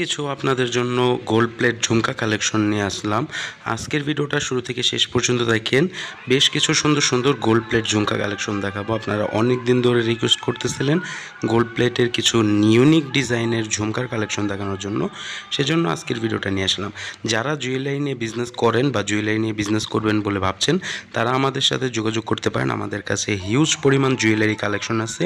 কিছু আপনাদের জন্য গোল্ড প্লেট ঝুমকা কালেকশন নিয়ে আসলাম। আজকের ভিডিওটা শুরু থেকে শেষ পর্যন্ত দেখেন, বেশ কিছু সুন্দর সুন্দর গোল্ড প্লেট ঝুমকা কালেকশন দেখাবো। আপনারা অনেক দিন ধরে রিকোয়েস্ট করতেছিলেন গোল্ড প্লেটের কিছু ইউনিক ডিজাইনের ঝুমকার কালেকশন দেখানোর জন্য, সেজন্য আজকের ভিডিওটা নিয়ে আসলাম। যারা জুয়েলারি নিয়ে বিজনেস করেন বা জুয়েলারি নিয়ে বিজনেস করবেন বলে ভাবছেন, তারা আমাদের সাথে যোগাযোগ করতে পারেন। আমাদের কাছে হিউজ পরিমাণ জুয়েলারি কালেকশন আছে,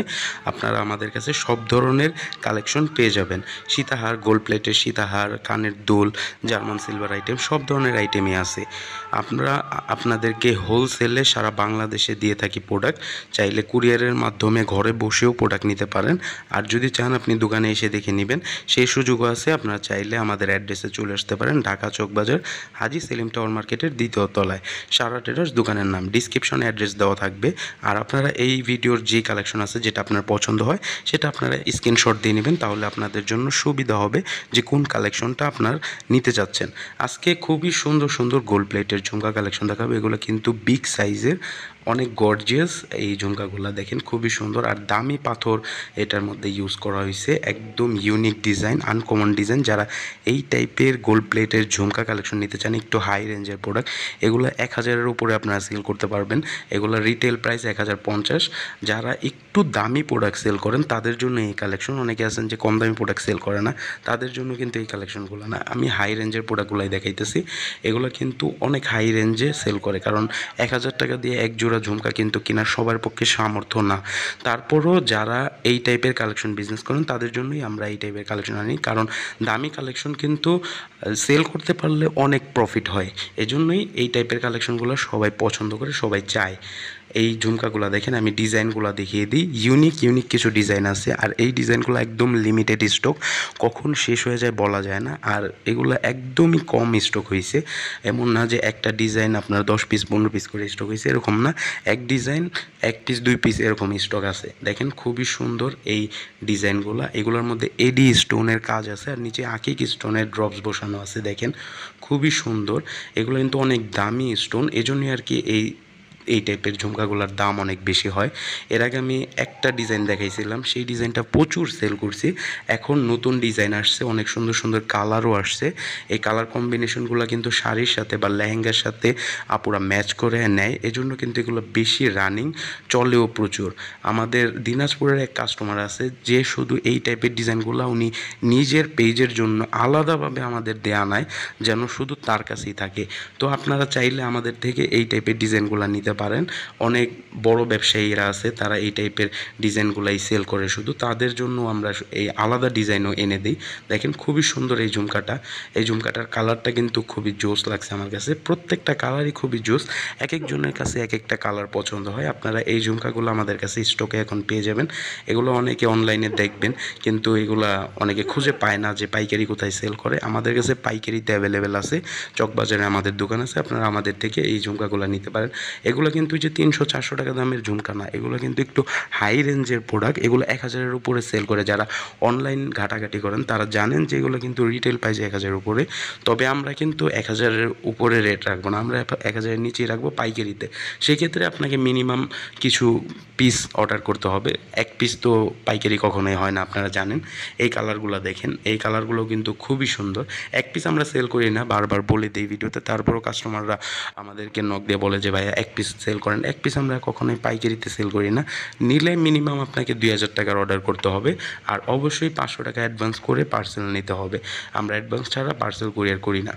আপনারা আমাদের কাছে সব ধরনের কালেকশন পেয়ে যাবেন। সীতাহার, গোল্ড প্লেটের সীতাহার, কানের দুল, জার্মান সিলভার আইটেম, সব ধরনের আইটেমই আছে। আমরা আপনাদেরকে হোলসেলে সারা বাংলাদেশে দিয়ে থাকি প্রোডাক্ট। চাইলে কুরিয়ারের মাধ্যমে ঘরে বসেও প্রোডাক্ট নিতে পারেন, আর যদি চান আপনি দোকানে এসে দেখে নেবেন সেই সুযোগও আছে। আপনারা চাইলে আমাদের অ্যাড্রেসে চলে আসতে পারেন, ঢাকা চকবাজার, হাজি সেলিম টাওয়ার মার্কেটের দ্বিতীয় তলায়, সারা ট্রেডার্স দোকানের নাম। ডিসক্রিপশনে অ্যাড্রেস দেওয়া থাকবে। আর আপনারা এই ভিডিওর যে কালেকশন আছে, যেটা আপনার পছন্দ হয়, সেটা আপনারা স্ক্রিনশট দিয়ে নেবেন, তাহলে আপনাদের জন্য সুবিধা হবে যে কোন কালেকশনটা আপনার নিতে চাচ্ছেন। আজকে খুবই সুন্দর সুন্দর গোল্ড প্লেটের ঝুমকা কালেকশন দেখাবো। এগুলো কিন্তু বিগ সাইজের, অনেক গর্জিয়াস এই ঝুমকাগুলো, দেখেন খুবই সুন্দর। আর দামি পাথর এটার মধ্যে ইউজ করা হয়েছে, একদম ইউনিক ডিজাইন, আনকমন ডিজাইন। যারা এই টাইপের গোল্ড প্লেটের ঝুমকা কালেকশন নিতে চান, একটু হাই রেঞ্জের প্রোডাক্ট, এগুলো 1000-এর উপরে আপনারা সেল করতে পারবেন। এগুলো রিটেল প্রাইস 1050। যারা একটু দামি প্রোডাক্ট সেল করেন তাদের জন্য এই কালেকশন। অনেকে আছেন যে কম দামি প্রোডাক্ট সেল করে না, তাদের জন্য কিন্তু এই কালেকশনগুলো না, আমি হাই রেঞ্জের প্রোডাক্টগুলোই দেখাইতেছি। এগুলো কিন্তু অনেক হাই রেঞ্জে সেল করে, কারণ 1000 টাকা দিয়ে এক জোড়া ঝুমকা কিন্তু কিনা সবার পক্ষে সামর্থ্য না। তারপরও যারা এই টাইপের কালেকশন বিজনেস করেন তাদের জন্যই আমরা এই টাইপের কালেকশন আনি, কারণ দামি কালেকশন কিন্তু সেল করতে পারলে অনেক প্রফিট হয়। এজন্যই এই টাইপের কালেকশনগুলো সবাই পছন্দ করে, সবাই চায়। এই ঝুমকাগুলো দেখেন, আমি ডিজাইনগুলো দেখিয়ে দিই। ইউনিক কিছু ডিজাইন আছে, আর এই ডিজাইনগুলো একদম লিমিটেড স্টক, কখন শেষ হয়ে যায় বলা যায় না। আর এগুলো একদমই কম স্টক হয়েছে, এমন না যে একটা ডিজাইন আপনার 10 পিস 15 পিস করে স্টক হয়েছে, এরকম না। এক ডিজাইন 1 পিস 2 পিস এরকম স্টক আছে। দেখেন খুবই সুন্দর এই ডিজাইনগুলো। এগুলোর মধ্যে এডি স্টোনের কাজ আছে, আর নিচে আকিক স্টোনের ড্রপস বসানো আছে, দেখেন খুবই সুন্দর। এগুলো কিন্তু অনেক দামি স্টোন, এজন্যই আর কি এই টাইপের ঝুমকাগুলোর দাম অনেক বেশি হয়। এর আগে আমি একটা ডিজাইন দেখাইছিলাম, সেই ডিজাইনটা প্রচুর সেল করছি। এখন নতুন ডিজাইন আসছে, অনেক সুন্দর সুন্দর কালারও আসছে। এই কালার কম্বিনেশনগুলো কিন্তু শাড়ির সাথে বা লেহেঙ্গার সাথে আপুরা ম্যাচ করে নেয়, এজন্য কিন্তু এগুলো বেশি রানিং, চলেও প্রচুর। আমাদের দিনাজপুরের এক কাস্টমার আছে যে শুধু এই টাইপের ডিজাইনগুলো উনি নিজের পেজের জন্য আলাদাভাবে আমাদের দেয়া নেয়, যেন শুধু তার কাছেই থাকে। তো আপনারা চাইলে আমাদের থেকে এই টাইপের ডিজাইনগুলো নিতে পারেন। অনেক বড় ব্যবসায়ীরা আছে, তারা এই টাইপের ডিজাইনগুলাই সেল করে শুধু, তাদের জন্য আমরা এই আলাদা ডিজাইনও এনে দিই। দেখেন খুবই সুন্দর এই ঝুমকাটা। এই ঝুমকাটার কালারটা কিন্তু খুবই জোস লাগছে আমার কাছে, প্রত্যেকটা কালারই খুবই জোস। এক একজনের কাছে এক একটা কালার পছন্দ হয়। আপনারা এই ঝুমকাগুলো আমাদের কাছে স্টকে এখন পেয়ে যাবেন। এগুলো অনেকে অনলাইনে দেখবেন, কিন্তু এগুলা অনেকে খুঁজে পায় না যে পাইকারি কোথায় সেল করে। আমাদের কাছে পাইকারিতে অ্যাভেলেবেল আছে, চকবাজারে আমাদের দোকান আছে। আপনারা আমাদের থেকে এই ঝুমকাগুলো নিতে পারেন। এগুলো কিন্তু যে 300-400 টাকা দামের ঝুমকা না, এগুলো কিন্তু একটু হাই রেঞ্জের প্রোডাক্ট। এগুলো 1000-এর উপরে সেল করে। যারা অনলাইন ঘাটাঘাটি করেন তারা জানেন যে এগুলো কিন্তু রিটেল প্রাইস 1000-এর উপরে। তবে আমরা কিন্তু 1000-এর উপরে রেট রাখবো না, আমরা 1000-এর নিচেই রাখবো পাইকারিতে। সেক্ষেত্রে আপনাকে মিনিমাম কিছু পিস অর্ডার করতে হবে, 1 পিস তো পাইকারি কখনোই হয় না, আপনারা জানেন। এই কালারগুলো দেখেন, এই কালারগুলো কিন্তু খুবই সুন্দর। 1 পিস আমরা সেল করি না, বারবার বলে দিই ভিডিওতে, তারপরও কাস্টমাররা আমাদেরকে নক দিয়ে বলে যে ভাইয়া 1 পিস সেল করেন। 1 পিস আমরা কখনোই পাইকারিতে সেল করি না। নিলে মিনিমাম আপনাকে 2000 টাকার অর্ডার করতে হবে, আর অবশ্যই 500 টাকা অ্যাডভান্স করে পার্সেল নিতে হবে। আমরা অ্যাডভান্স ছাড়া পার্সেল কুরিয়ার করি না।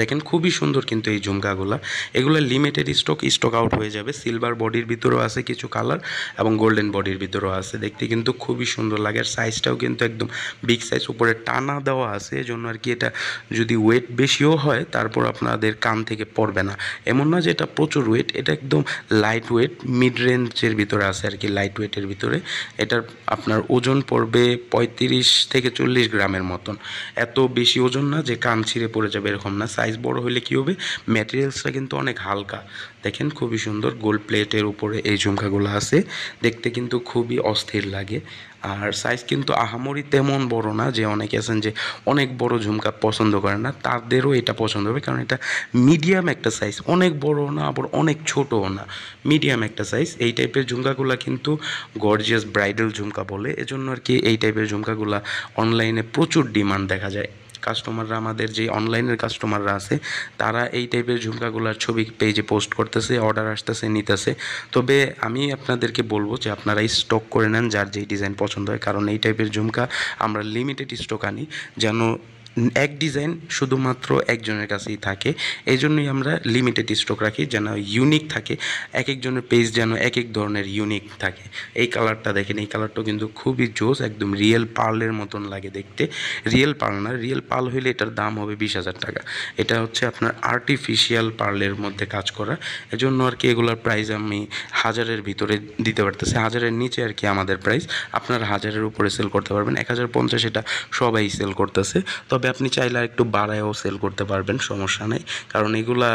দেখেন খুবই সুন্দর কিন্তু এই ঝুমকাগুলো। এগুলো লিমিটেড স্টক আউট হয়ে যাবে। সিলভার বডির ভিতরেও আছে কিছু কালার, এবং গোল্ডেন বডির ভিতরেও আছে। দেখতে কিন্তু খুবই সুন্দর লাগে, আর সাইজটাও কিন্তু একদম বিগ সাইজ, উপরে টানা দেওয়া আছে, এজন্য আর কি এটা যদি ওয়েট বেশিও হয় তারপর আপনাদের কান থেকে পড়বে না, এমন না যে এটা প্রচুর ওয়েট। এটা একদম লাইট ওয়েট, মিড রেঞ্জের ভিতরে আছে আর কি, লাইট ওয়েটের ভিতরে। এটার আপনার ওজন পড়বে 35 থেকে 40 গ্রামের মতন, এত বেশি ওজন না যে কান ছিঁড়ে পড়ে যাবে এরকম না। সাইজ বড় হইলে কি হবে ম্যাটেরিয়ালসটা কিন্তু অনেক হালকা। দেখেন খুবই সুন্দর গোল্ড প্লেটের উপরে এই ঝুমকাগুলো আছে, দেখতে কিন্তু খুবই অস্থির লাগে। আর সাইজ কিন্তু আহামরি তেমন বড় না, যে অনেকে আছেন যে অনেক বড় ঝুমকা পছন্দ করে না তাদেরও এটা পছন্দ হবে, কারণ এটা মিডিয়াম একটা সাইজ, অনেক বড় না আবার অনেক ছোটও না, মিডিয়াম একটা সাইজ। এই টাইপের ঝুমকাগুলো কিন্তু গর্জিয়াস ব্রাইডাল ঝুমকা বলে, এজন্য আর কি এই টাইপের ঝুমকাগুলো অনলাইনে প্রচুর ডিমান্ড দেখা যায়। কাস্টমাররা আমাদের যে অনলাইনের কাস্টমাররা আছে তারা এই টাইপের ঝুমকাগুলোর ছবি পেজে পোস্ট করতেছে, অর্ডার আসতেছে, নিতেছে। তবে আমি আপনাদেরকে বলবো যে আপনারা স্টক করে নেন যার যেই ডিজাইন পছন্দ হয়, কারণ এই টাইপের ঝুমকা আমরা লিমিটেড স্টক আনি, যেন এক ডিজাইন শুধুমাত্র একজনের কাছেই থাকে, এই জন্যই আমরা লিমিটেড স্টক রাখি, যেন ইউনিক থাকে, এক একজনের পেজ যেন এক এক ধরনের ইউনিক থাকে। এই কালারটা দেখেন, এই কালারটাও কিন্তু খুবই জোস, একদম রিয়েল পার্লের মতন লাগে দেখতে। রিয়েল পার্ল না, রিয়েল পার্ল হইলে এটার দাম হবে 20,000 টাকা, এটা হচ্ছে আপনার আর্টিফিশিয়াল পার্লের মধ্যে কাজ করা, এজন্য আর কি এগুলোর প্রাইস আমি 1000-এর ভিতরে দিতে পারতেছি, 1000-এর নিচে আর কি আমাদের প্রাইস, আপনার 1000-এর উপরে সেল করতে পারবেন, 1050 এটা সবাই সেল করতেছে। তবে আপনি চাইলে আর একটু বাড়ায়ও সেল করতে পারবেন, সমস্যা নেই, কারণ এগুলা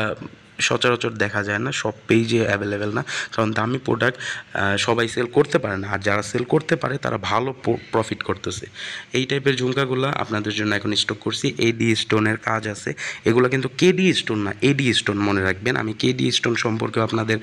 সচরাচর দেখা যায় না, সব পেজে অ্যাভেলেবেল না, কারণ দামি প্রোডাক্ট সবাই সেল করতে পারে না, আর যারা সেল করতে পারে তারা ভালো প্রফিট করতেছে। এই টাইপের ঝুমকাগুলো আপনাদের জন্য এখন স্টক করছি, এডি স্টোনের কাজ আছে, এগুলো কিন্তু কেডি স্টোন না, এডি স্টোন মনে রাখবেন। আমি কেডি স্টোন সম্পর্কে আপনাদের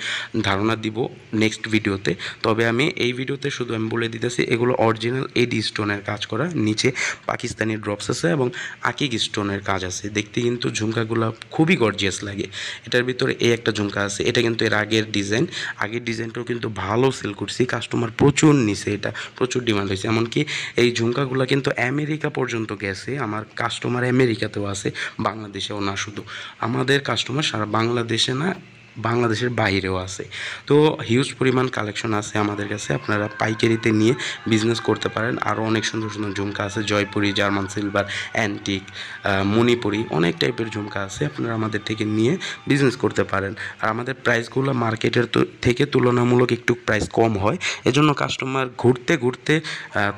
ধারণা দিব নেক্সট ভিডিওতে, তবে আমি এই ভিডিওতে শুধু আমি বলে দিতেছি এগুলো অরিজিনাল এডি স্টোনের কাজ করা, নিচে পাকিস্তানি ড্রপস আছে এবং আকিক স্টোনের কাজ আছে, দেখতে কিন্তু ঝুমকাগুলো খুবই গর্জিয়াস লাগে। এটা ভিতরে এই একটা ঝুমকা আছে, এটা কিন্তু এর আগের ডিজাইন, আগের ডিজাইনটাও কিন্তু ভালো সেল করছি, কাস্টমার প্রচুর নিছে, এটা প্রচুর ডিমান্ড হয়েছে, এমনকি এই ঝুমকাগুলো কিন্তু আমেরিকা পর্যন্ত গেছে। আমার কাস্টমার আমেরিকাতেও আছে, বাংলাদেশেও না, শুধু আমাদের কাস্টমার সারা বাংলাদেশে না, বাংলাদেশের বাইরেও আছে। তো হিউজ পরিমাণ কালেকশন আছে আমাদের কাছে, আপনারা পাইকারিতে নিয়ে বিজনেস করতে পারেন। আরও অনেক সুন্দর সুন্দর ঝুমকা আছে, Jaipuri, German silver, antique, Manipuri, অনেক টাইপের ঝুমকা আছে, আপনারা আমাদের থেকে নিয়ে বিজনেস করতে পারেন। আর আমাদের প্রাইসগুলো মার্কেটের থেকে তুলনামূলক একটু প্রাইস কম হয়, এজন্য কাস্টমার ঘুরতে ঘুরতে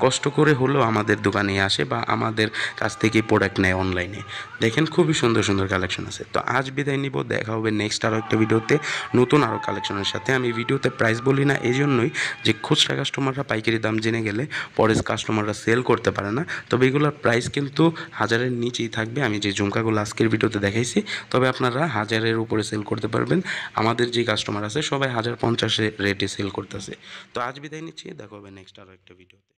কষ্ট করে হলেও আমাদের দোকানে আসে বা আমাদের কাছ থেকে প্রোডাক্ট নেয় অনলাইনে। দেখেন খুবই সুন্দর সুন্দর কালেকশন আছে। তো আজ বিদায় নিব, দেখা হবে নেক্সট আরও একটা ভিডিও, নতুন আরও কালেকশনের সাথে। আমি ভিডিওতে প্রাইস বলি না এই জন্যই যে খুচরা কাস্টমাররা পাইকারি দাম জেনে গেলে পরে কাস্টমাররা সেল করতে পারে না, তবে এগুলোর প্রাইস কিন্তু 1000-এর নিচেই থাকবে। আমি যে ঝুমকাগুলো আজকের ভিডিওতে দেখাইছি, তবে আপনারা 1000-এর উপরে সেল করতে পারবেন, আমাদের যে কাস্টমার আছে সবাই 1050 রেটে সেল করতেছে। তো আজ বিদায় নিচ্ছি, দেখা হবে নেক্সট আরও একটা ভিডিওতে।